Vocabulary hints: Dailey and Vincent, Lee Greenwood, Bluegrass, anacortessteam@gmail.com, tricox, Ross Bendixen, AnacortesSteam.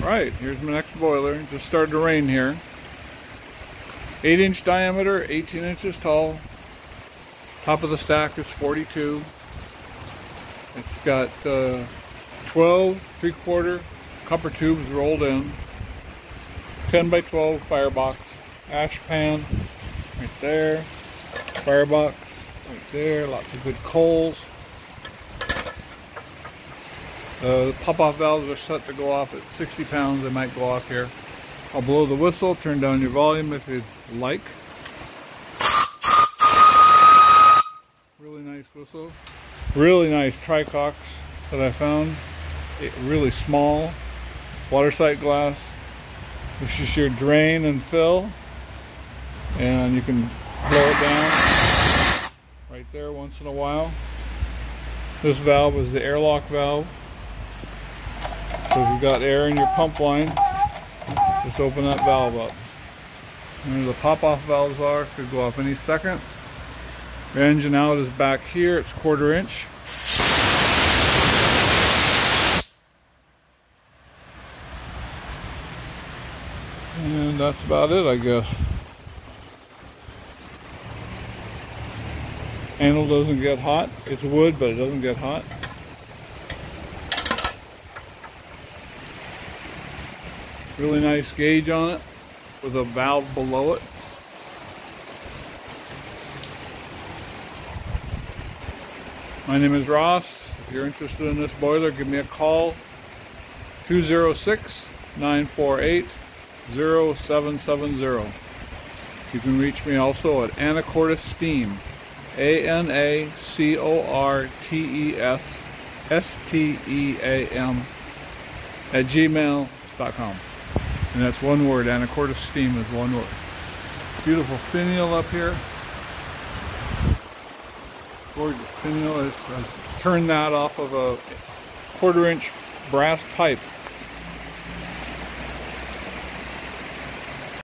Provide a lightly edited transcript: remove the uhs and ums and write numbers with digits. Right, here's my next boiler. It just started to rain here. 8-inch diameter, 18 inches tall. Top of the stack is 42. It's got 12 3/4 copper tubes rolled in. 10 by 12 firebox. Ash pan right there. Firebox right there. Lots of good coals. The pop-off valves are set to go off at 60 pounds. They might go off here. I'll blow the whistle, turn down your volume if you'd like. Really nice whistle. Really nice tricox that I found. It really small. Water sight glass. This is your drain and fill. And you can blow it down right there once in a while. This valve is the airlock valve. So if you've got air in your pump line, just open that valve up. And the pop-off valves are, could go off any second. Your engine out is back here, it's 1/4 inch. And that's about it, I guess. Handle doesn't get hot. It's wood, but it doesn't get hot. Really nice gauge on it with a valve below it. My name is Ross. If you're interested in this boiler, give me a call. 206-948-0770. You can reach me also at AnacortesSteam. AnacortesSteam@gmail.com. And that's one word. AnacortesSteam is one word. Beautiful finial up here. Gorgeous finial. I turned that off of a 1/4 inch brass pipe.